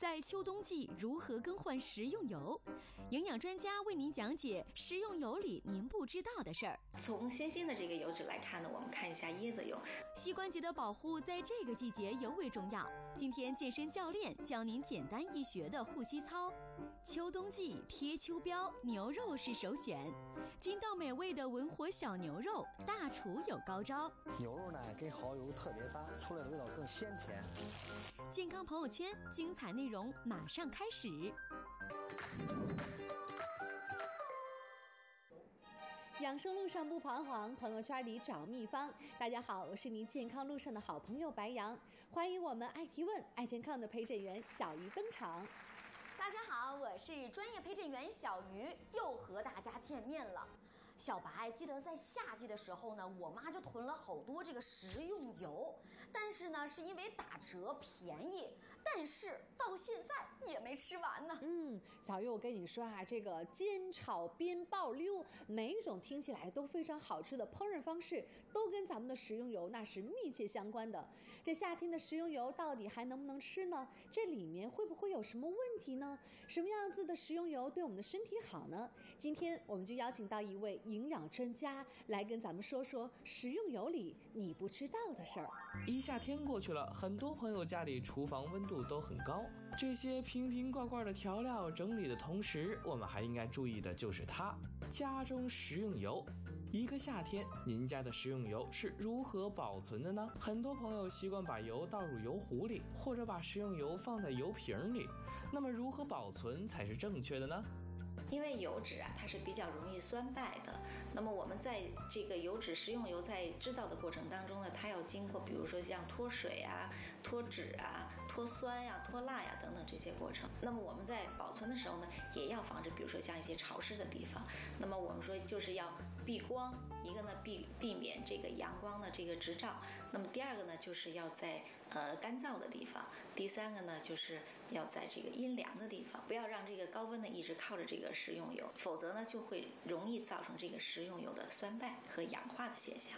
在秋冬季如何更换食用油？营养专家为您讲解食用油里您不知道的事儿。从新鲜的这个油脂来看呢，我们看一下椰子油。膝关节的保护在这个季节尤为重要。今天健身教练教您简单易学的护膝操。秋冬季贴秋膘，牛肉是首选。筋道美味的文火小牛肉，大厨有高招。牛肉呢跟蚝油特别搭，出来的味道更鲜甜。健康朋友圈精彩内容马上开始。养生路上不彷徨，朋友圈里找秘方。大家好，我是您健康路上的好朋友白杨，欢迎我们爱提问、爱健康的陪诊员小鱼登场。大家好，我是专业陪诊员小鱼，又和大家见面了。小白，记得在夏季的时候呢，我妈就囤了好多这个食用油，但是呢是因为打折便宜，但是到现在也没吃完呢。小鱼，我跟你说啊，这个煎炒煸爆溜，每一种听起来都非常好吃的烹饪方式，都跟咱们的食用油那是密切相关的。这夏天的食用油到底还能不能吃呢？这里面会不会有什么问题呢？什么样子的食用油对我们的身体好呢？今天我们就邀请到一位营养专家来跟咱们说说食用油里你不知道的事儿。一夏天过去了，很多朋友家里厨房温度都很高，这些瓶瓶罐罐的调料整理的同时，我们还应该注意的就是它家中食用油。一个夏天，您家的食用油是如何保存的呢？很多朋友习惯把油倒入油壶里，或者把食用油放在油瓶里，那么如何保存才是正确的呢？因为油脂啊，它是比较容易酸败的。那么我们在这个油脂食用油在制造的过程当中呢，它要经过比如说像脱水啊、脱脂啊、脱酸呀、脱蜡呀等等这些过程。那么我们在保存的时候呢，也要防止比如说像一些潮湿的地方。那么我们说就是要避光，一个呢避免这个阳光的这个直照。那么第二个呢，就是要在干燥的地方。第三个呢，就是要在这个阴凉的地方，不要让这个高温呢一直靠着这个食用油，否则呢就会容易造成这个食用油的酸败和氧化的现象。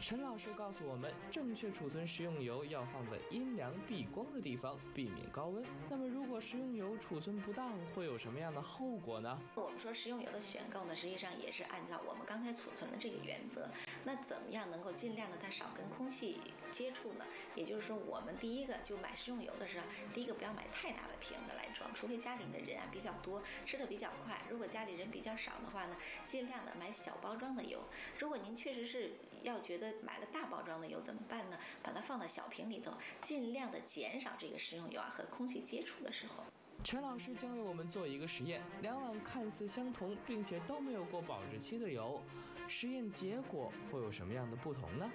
陈老师告诉我们，正确储存食用油要放在阴凉避光的地方，避免高温。那么如果食用油储存不当，会有什么样的后果呢？我们说食用油的选购呢，实际上也是按照我们刚才储存的这个原则。那怎么样能够尽量的它少跟空气接触呢？也就是说，我们第一个就买食用油的时候，第一个不要买太大的瓶子来装，除非家里的人啊比较多，吃的比较快。如果家里人比较少的话呢，尽量的买小包装的油。如果您确实是要觉得买了大包装的油怎么办呢？把它放到小瓶里头，尽量的减少这个食用油啊和空气接触的时候。陈老师将为我们做一个实验，两碗看似相同并且都没有过保质期的油，实验结果会有什么样的不同呢？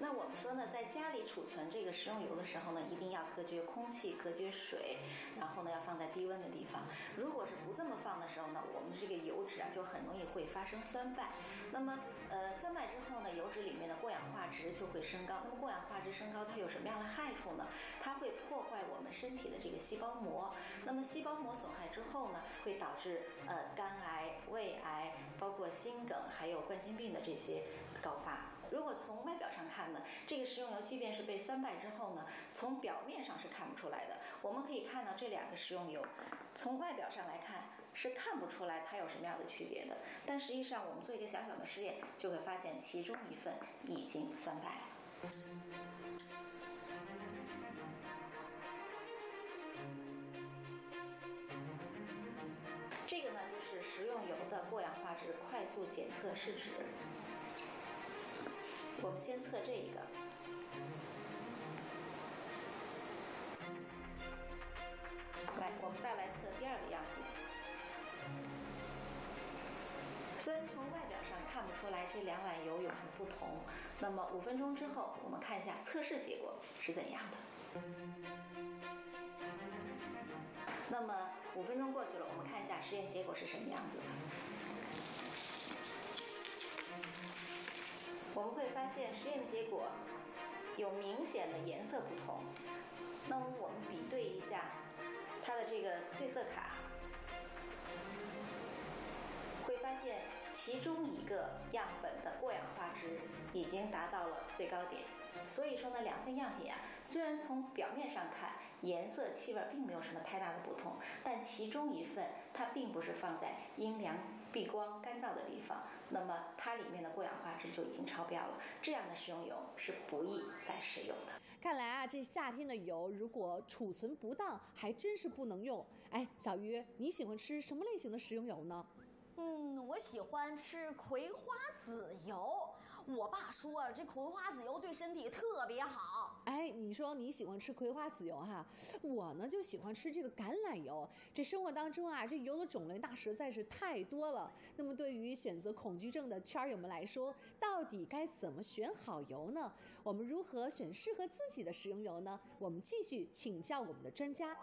那我们说呢，在家里储存这个食用油的时候呢，一定要隔绝空气、隔绝水，然后呢要放在低温的地方。如果是不这么放的时候呢，我们这个油脂啊就很容易会发生酸败。那么酸败之后呢，油脂里面的过氧化值就会升高。那么过氧化值升高，它有什么样的害处呢？它会破坏我们身体的这个细胞膜。那么细胞膜损害之后呢，会导致肝癌、胃癌，包括心梗，还有冠心病的这些高发。如果从外表上看呢，这个食用油即便是被酸败之后呢，从表面上是看不出来的。我们可以看到这两个食用油，从外表上来看是看不出来它有什么样的区别的。但实际上，我们做一个小小的实验，就会发现其中一份已经酸败了。这个呢，就是食用油的过氧化值快速检测试纸。我们先测这一个，来，我们再来测第二个样品。虽然从外表上看不出来这两碗油有什么不同，那么5分钟之后，我们看一下测试结果是怎样的。那么5分钟过去了，我们看一下实验结果是什么样子的。我们会发现实验结果有明显的颜色不同。那么我们比对一下它的这个对色卡，会发现其中一个样本的过氧化值已经达到了最高点。所以说呢，两份样品啊，虽然从表面上看颜色、气味并没有什么太大的不同，但其中一份它并不是放在阴凉、避光、干燥的地方，那么它里面的过氧化酯就已经超标了。这样的食用油是不宜再食用的。看来啊，这夏天的油如果储存不当，还真是不能用。哎，小鱼，你喜欢吃什么类型的食用油呢？ 我喜欢吃葵花籽油。我爸说啊，这葵花籽油对身体特别好。哎，你说你喜欢吃葵花籽油哈，我呢就喜欢吃这个橄榄油。这生活当中啊，这油的种类那实在是太多了。那么对于选择恐惧症的圈友们来说，到底该怎么选好油呢？我们如何选适合自己的食用油呢？我们继续请教我们的专家。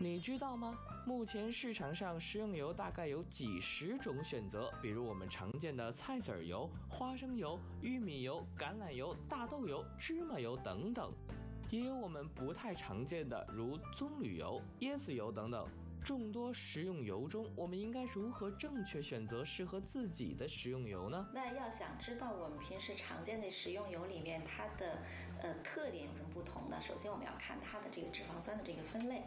你知道吗？目前市场上食用油大概有几十种选择，比如我们常见的菜籽油、花生油、玉米油、橄榄油、大豆油、芝麻油等等，也有我们不太常见的，如棕榈油、椰子油等等。众多食用油中，我们应该如何正确选择适合自己的食用油呢？那要想知道我们平时常见的食用油里面它的特点有什么不同呢？首先我们要看它的这个脂肪酸的这个分类。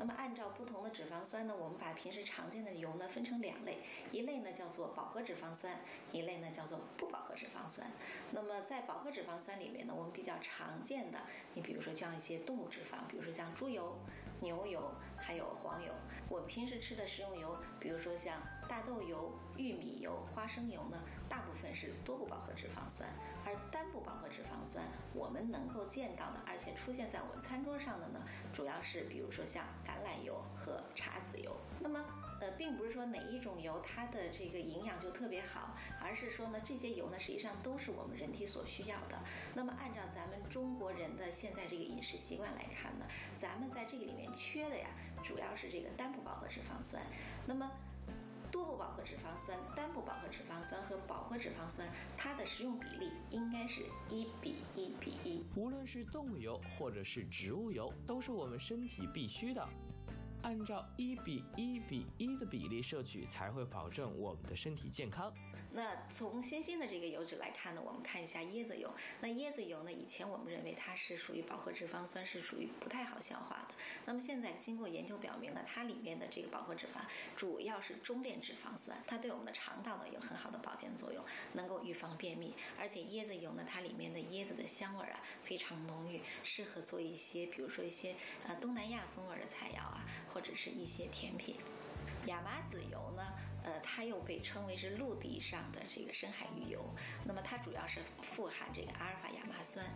那么按照不同的脂肪酸呢，我们把平时常见的油呢分成两类，一类呢叫做饱和脂肪酸，一类呢叫做不饱和脂肪酸。那么在饱和脂肪酸里面呢，我们比较常见的，你比如说像一些动物脂肪，比如说像猪油、牛油，还有黄油。我们平时吃的食用油，比如说像大豆油、玉米油、花生油呢，大部分是多不饱和脂肪酸，而单不饱和脂肪酸我们能够见到的，而且出现在我们餐桌上的呢，主要是比如说像 橄榄油和茶籽油，那么并不是说哪一种油它的这个营养就特别好，而是说呢，这些油呢实际上都是我们人体所需要的。那么按照咱们中国人的现在这个饮食习惯来看呢，咱们在这个里面缺的呀，主要是这个单不饱和脂肪酸。那么 多不饱和脂肪酸、单不饱和脂肪酸和饱和脂肪酸，它的食用比例应该是1:1:1。无论是动物油或者是植物油，都是我们身体必需的。按照1:1:1的比例摄取，才会保证我们的身体健康。那从新兴的这个油脂来看呢，我们看一下椰子油。那椰子油呢，以前我们认为它是属于饱和脂肪酸，是属于不太好消化的。那么现在经过研究表明呢，它里面的这个饱和脂肪主要是中链脂肪酸，它对我们的肠道呢有很好的保健作用，能够预防便秘。而且椰子油呢，它里面的椰子的香味啊非常浓郁，适合做一些比如说一些东南亚风味的菜肴啊， 或者是一些甜品。 亚麻籽油呢，它又被称为是陆地上的这个深海鱼油。那么它主要是富含这个阿尔法亚麻酸。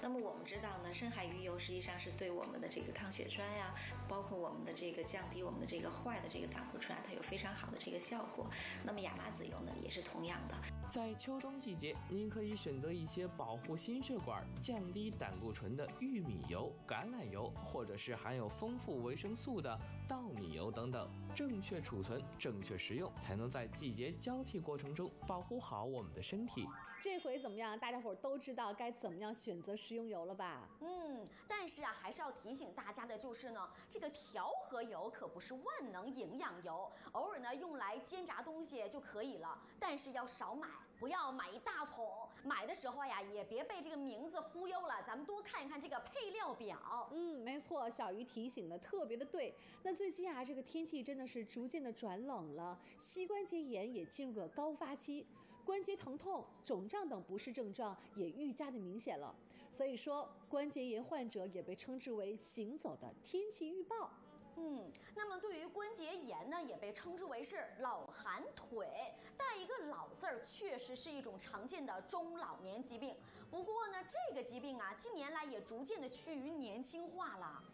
那么我们知道呢，深海鱼油实际上是对我们的这个抗血栓呀，包括我们的这个降低我们的这个坏的这个胆固醇啊，它有非常好的这个效果。那么亚麻籽油呢，也是同样的。在秋冬季节，您可以选择一些保护心血管、降低胆固醇的玉米油、橄榄油，或者是含有丰富维生素的稻米油等等。正确 储存、正确食用，才能在季节交替过程中保护好我们的身体。这回怎么样？大家伙都知道该怎么样选择食用油了吧？但是啊，还是要提醒大家的就是呢，这个调和油可不是万能营养油，偶尔呢用来煎炸东西就可以了，但是要少买。 不要买一大桶，买的时候呀，也别被这个名字忽悠了，咱们多看一看这个配料表。没错，小鱼提醒的特别的对。那最近啊，这个天气真的是逐渐的转冷了，膝关节炎也进入了高发期，关节疼痛、肿胀等不适症状也愈加的明显了。所以说，关节炎患者也被称之为行走的天气预报。 那么对于关节炎呢，也被称之为是老寒腿，带一个“老”字儿，确实是一种常见的中老年疾病。不过呢，这个疾病啊，近年来也逐渐的趋于年轻化了。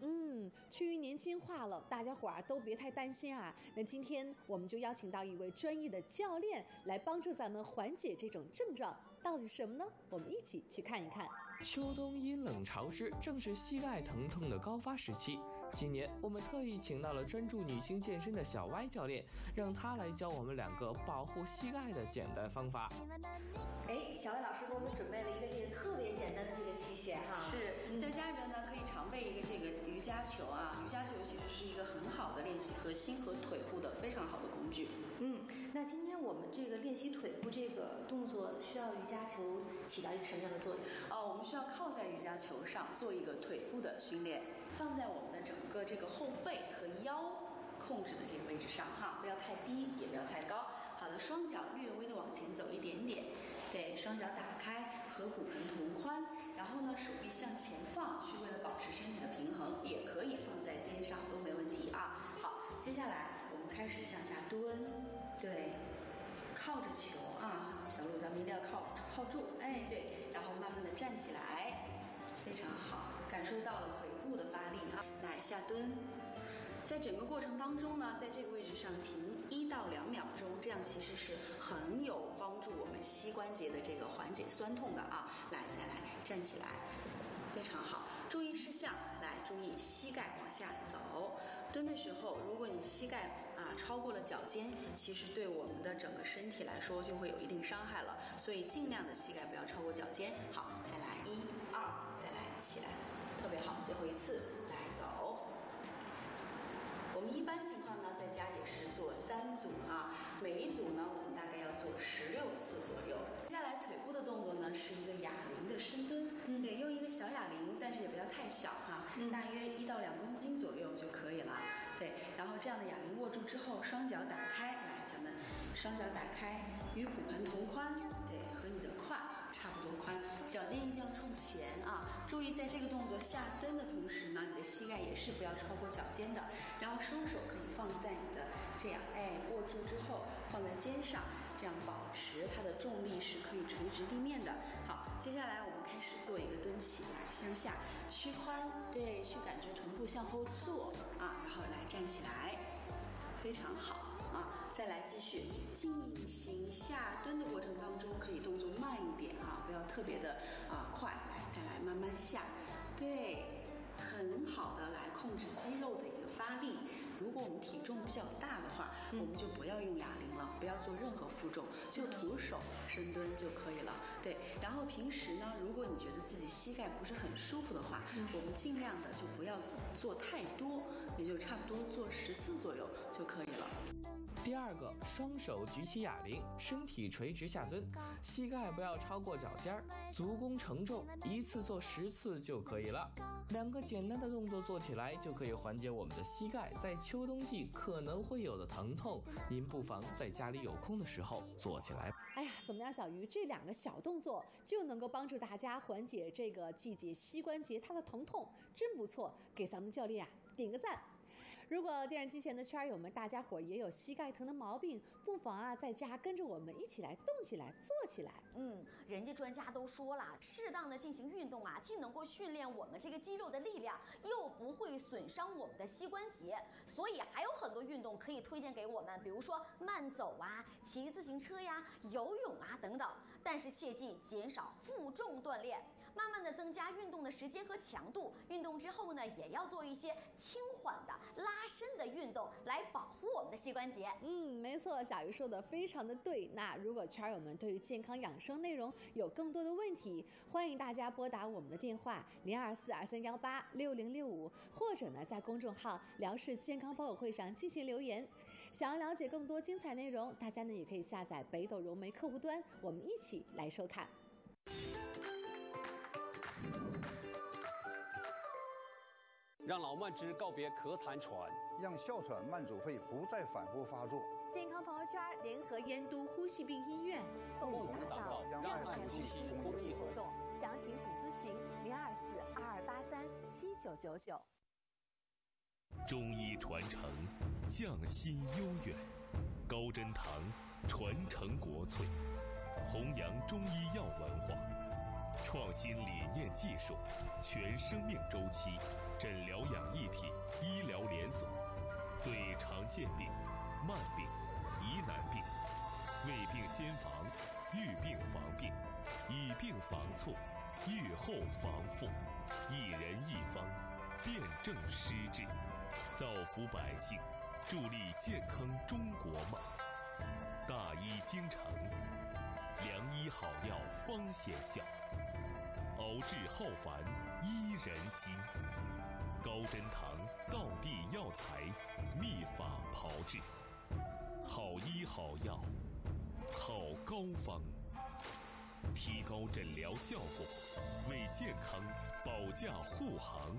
趋于年轻化了，大家伙儿都别太担心啊。那今天我们就邀请到一位专业的教练来帮助咱们缓解这种症状，到底是什么呢？我们一起去看一看。秋冬阴冷潮湿，正是膝盖疼痛的高发时期。今年我们特意 请到了专注女性健身的小歪教练，让她来教我们2个保护膝盖的简单方法。哎，小歪老师给我们准备了一个这个特别简单的这个器械哈，在家里面呢可以常备一个这个瑜伽球啊，瑜伽球其实是一个很好的练习和核心和腿部的非常好的工具。那今天我们这个练习腿部这个动作，需要瑜伽球起到一个什么样的作用？我们需要靠在瑜伽球上做一个腿部的训练，放在我们的整个这个后背和腰控制的这个位置上哈，不要太低，也不要太高。好的，双脚略微的往前走一点点，对，双脚打开，和骨盆同宽。然后呢，手臂向前放，去为了保持身体的平衡，也可以放在肩上都没问题啊。好，接下来我们开始向下蹲，对，靠着球啊，小鹿，咱们一定要靠住，哎，对，然后慢慢的站起来，非常好，感受到了腿部的发力啊。来，下蹲。在整个过程当中呢，在这个位置上停1到2秒钟，这样其实是很有帮助我们膝关节的这个缓解酸痛的啊。来，再来站起来，非常好。注意事项，来注意膝盖往下走。蹲的时候，如果你膝盖超过了脚尖，其实对我们的整个身体来说就会有一定伤害了，所以尽量的膝盖不要超过脚尖。好，再来1、2，再来起来，特别好，最后一次，来走。我们一般情况呢，在家也是做3组啊，每一组呢，我们大概要做16次左右。接下来腿部的动作呢，是一个哑铃的深蹲，对，用一个小哑铃，但是也不要太小哈，大约1到2公斤左右就可以了。对，然后这样的哑铃握住之后，双脚打开，来，咱们双脚打开，与骨盆同宽，对，和你的胯差不多宽，脚尖一定要冲前啊！注意，在这个动作下蹲的同时呢，你的膝盖也是不要超过脚尖的。然后双手可以放在你的这样，哎，握住之后放在肩上，这样保持它的重力是可以垂直地面的。好，接下来我们开始做一个蹲起来，向下屈髋，对，去感觉臀部向后坐啊，然后来站起来，非常好。再来继续进行下蹲的过程当中，可以动作慢一点啊，不要特别的快。来，再来慢慢下，对，很好的来控制肌肉的一个发力。如果我们体重比较大的话，我们就不要用哑铃了，不要做任何负重，就徒手深蹲就可以了。对，然后平时呢，如果你觉得自己膝盖不是很舒服的话，我们尽量的就不要做太多，也就差不多做10次左右就可以了。第二个，双手举起哑铃，身体垂直下蹲，膝盖不要超过脚尖儿，足弓承重，一次做10次就可以了。2个简单的动作做起来就可以缓解我们的膝盖在秋冬季可能会有的疼痛，您不妨在家里有空的时候做起来。哎呀，怎么样，小鱼，这2个小动作就能够帮助大家缓解这个季节膝关节它的疼痛，真不错，给咱们教练点个赞。如果电视机前的圈友们，大家伙也有膝盖疼的毛病，不妨在家跟着我们一起来动起来、做起来。人家专家都说了，适当的进行运动既能够训练我们这个肌肉的力量，又不会损伤我们的膝关节。所以还有很多运动可以推荐给我们，比如说慢走啊、骑自行车呀、游泳啊等等。但是切记减少负重锻炼，慢慢的增加运动的时间和强度。运动之后呢，也要做一些轻缓的拉伸的运动，来保护我们的膝关节。没错，小鱼说的非常的对。那如果圈友们对于健康养生内容有更多的问题，欢迎大家拨打我们的电话024231860665，或者呢在公众号辽视健康博友会上进行留言。想要了解更多精彩内容，大家呢也可以下载北斗融媒客户端，我们一起来收看。让老慢支告别咳痰喘，让哮喘慢阻肺不再反复发作。健康朋友圈联合燕都呼吸病医院，共同打造让慢呼吸公益活动。详情请咨询024228379999。中医传承，匠心悠远，高真堂传承国粹，弘扬中医药文化。创新理念技术，全生命周期诊疗养一体医疗连锁，对常见病、慢病、疑难病，未病先防，预病防病，以病防错，预后防复，一人一方，辨证施治，造福百姓，助力健康中国梦。大医精诚，良医好药方显效。熬制浩繁，医人心。高真堂道地药材秘法炮制，好医好药，好膏方，提高诊疗效果，为健康保驾护航。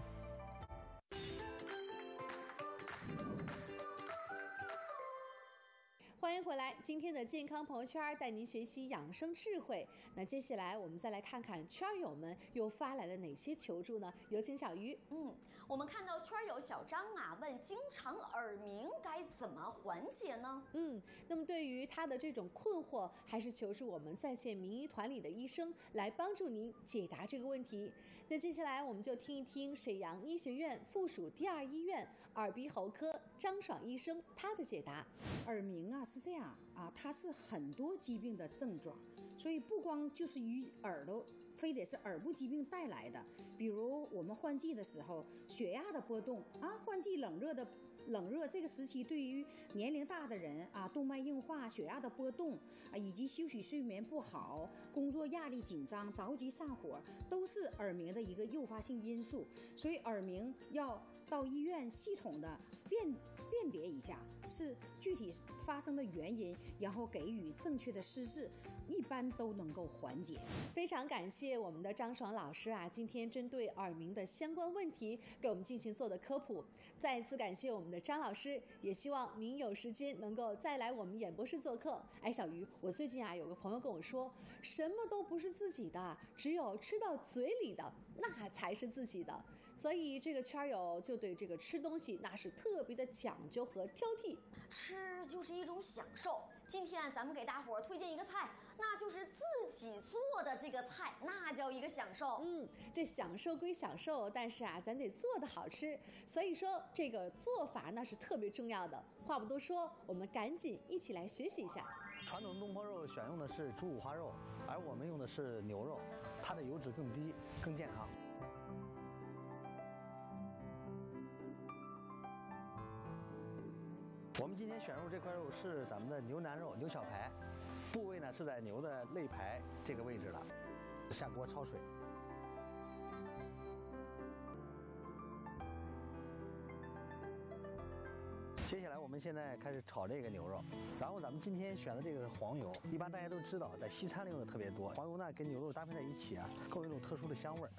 欢迎回来，今天的健康朋友圈带您学习养生智慧。那接下来我们再来看看圈友们又发来了哪些求助呢？有请小鱼。我们看到圈友小张啊问：经常耳鸣该怎么缓解呢？那么对于他的这种困惑，还是求助我们在线名医团里的医生来帮助您解答这个问题。那接下来我们就听一听沈阳医学院附属第2医院耳鼻喉科张爽医生他的解答。耳鸣啊。 是这样啊，它是很多疾病的症状，所以不光就是与耳朵，非得是耳部疾病带来的。比如我们换季的时候，血压的波动啊，换季冷热这个时期，对于年龄大的人啊，动脉硬化、血压的波动啊，以及休息睡眠不好、工作压力紧张、着急上火，都是耳鸣的一个诱发性因素。所以耳鸣要到医院系统的辨别一下，是具体发生的原因，然后给予正确的施治，一般都能够缓解。非常感谢我们的张爽老师啊，今天针对耳鸣的相关问题给我们进行做的科普。再一次感谢我们的张老师，也希望您有时间能够再来我们演播室做客。哎，小鱼，我最近啊有个朋友跟我说，什么都不是自己的，只有吃到嘴里的那才是自己的。所以这个圈友就对这个吃东西那是特别的讲究和挑剔，吃就是一种享受。今天咱们给大伙儿推荐一个菜，那就是自己做的这个菜，那叫一个享受。这享受归享受，但是啊，咱得做的好吃，所以说这个做法那是特别重要的。话不多说，我们赶紧一起来学习一下。传统东坡肉选用的是猪五花肉，而我们用的是牛肉，它的油脂更低，更健康。 我们今天选用这块肉是咱们的牛腩肉、牛小排，部位呢是在牛的肋排这个位置了。下锅焯水，接下来我们现在开始炒这个牛肉。然后咱们今天选的这个是黄油，一般大家都知道，在西餐里用的特别多。黄油呢跟牛肉搭配在一起啊，更有一种特殊的香味儿。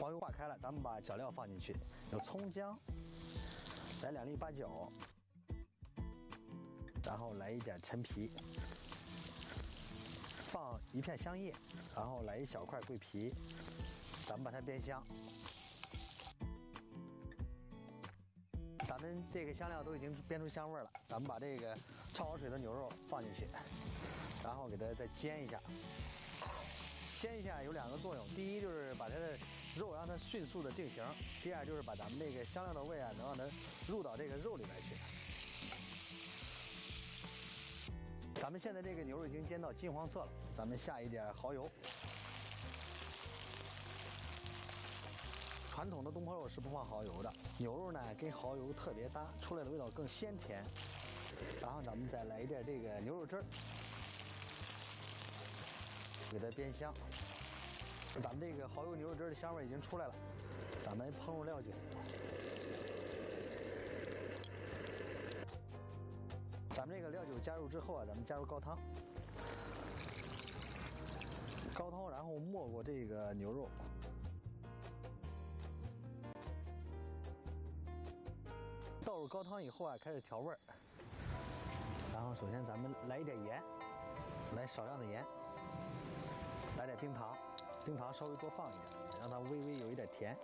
黄油化开了，咱们把脚料放进去，有葱姜，来2粒八角，然后来一点陈皮，放1片香叶，然后来1小块桂皮，咱们把它煸香。咱们这个香料都已经煸出香味了，咱们把这个焯好水的牛肉放进去，然后给它再煎一下。 煎一下有2个作用，第一就是把它的肉让它迅速的定型，第二就是把咱们这个香料的味啊，能让它入到这个肉里面去。咱们现在这个牛肉已经煎到金黄色了，咱们下一点蚝油。传统的东坡肉是不放蚝油的，牛肉呢跟蚝油特别搭，出来的味道更鲜甜。然后咱们再来一点这个牛肉汁儿。 给它煸香，咱们这个蚝油牛肉汁的香味已经出来了，咱们烹入料酒，咱们这个料酒加入之后啊，咱们加入高汤然后没过这个牛肉，倒入高汤以后啊，开始调味儿，然后首先咱们来一点盐，来少量的盐。 来点冰糖，冰糖稍微多放一点，让它微微有一点甜。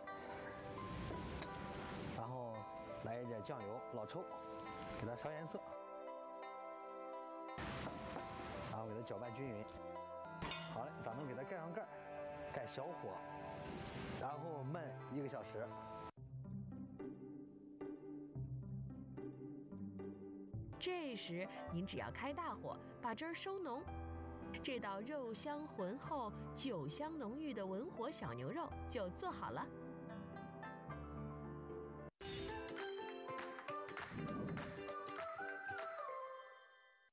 然后来一点酱油，老抽，给它调颜色，然后给它搅拌均匀。好嘞，咱们给它盖上盖，盖小火，然后焖1个小时。 这时，您只要开大火，把汁儿收浓。 这道肉香浑厚、酒香浓郁的文火小牛肉就做好了。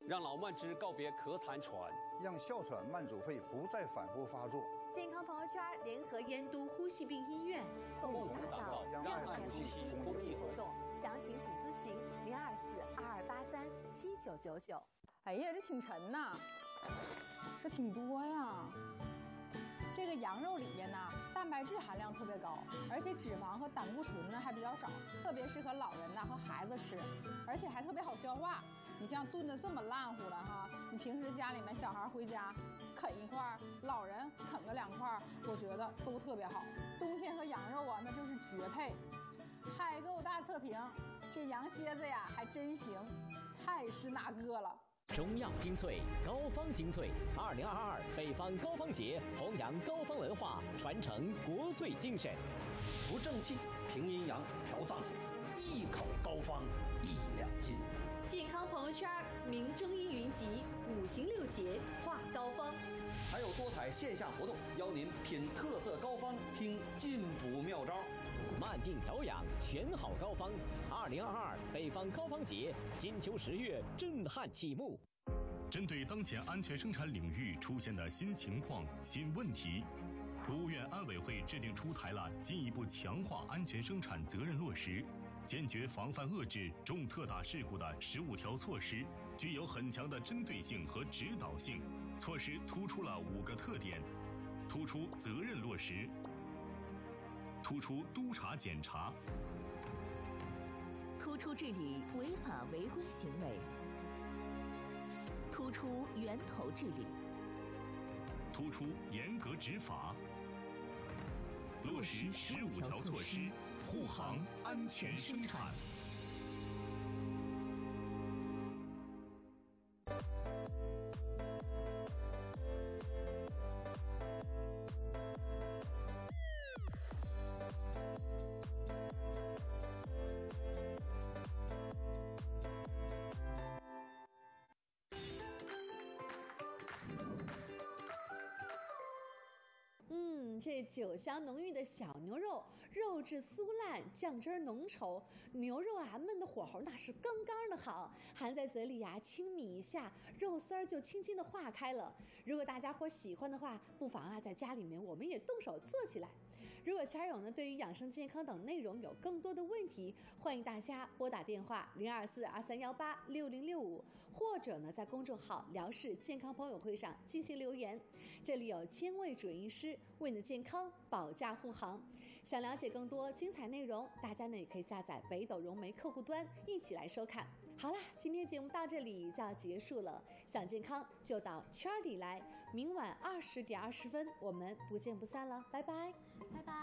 让老慢支告别咳痰喘，让哮喘慢阻肺不再反复发作。健康朋友圈圈联合燕都呼吸病医院，共同打造让爱呼吸公益活动。详情请咨询024-2283-7999。哎呀，这挺沉呐，这挺多呀。这个羊肉里面呢，蛋白质含量特别高，而且脂肪和胆固醇呢还比较少，特别适合老人呐和孩子吃，而且还特别好消化。你像炖的这么烂乎了哈，你平时家里面小孩回家啃一块，老人啃个2块，我觉得都特别好。冬天和羊肉啊，那就是绝配。海购大测评，这羊蝎子呀还真行，太是那个了。 中药精粹，膏方精粹。2022北方膏方节，弘扬膏方文化，传承国粹精神。扶正气，平阴阳，调脏腑，一口膏方1两斤。健康朋友圈，名中医云集，5行6节话膏方。还有多彩线下活动，邀您品特色膏方，听进补妙招。 慢病调养，选好膏方。2022北方膏方节，金秋10月震撼启幕。针对当前安全生产领域出现的新情况、新问题，国务院安委会制定出台了进一步强化安全生产责任落实、坚决防范遏制重特大事故的15条措施，具有很强的针对性和指导性。措施突出了5个特点，突出责任落实。 突出督查检查，突出治理违法违规行为，突出源头治理，突出严格执法，落实15条措施，护航安全生产。 这酒香浓郁的小牛肉，肉质酥烂，酱汁浓稠，牛肉啊焖的火候那是刚刚的好，含在嘴里啊轻抿一下，肉丝儿就轻轻的化开了。如果大家伙喜欢的话，不妨啊在家里面我们也动手做起来。如果圈友呢对于养生健康等内容有更多的问题，欢迎大家拨打电话024-2318-6065，或者呢在公众号“辽视健康朋友会”上进行留言，这里有千位准医师为你的 健康保驾护航，想了解更多精彩内容，大家呢也可以下载北斗融媒客户端，一起来收看。好啦，今天节目到这里就要结束了，想健康就到圈里来，明晚20:20，我们不见不散了，拜拜，拜拜。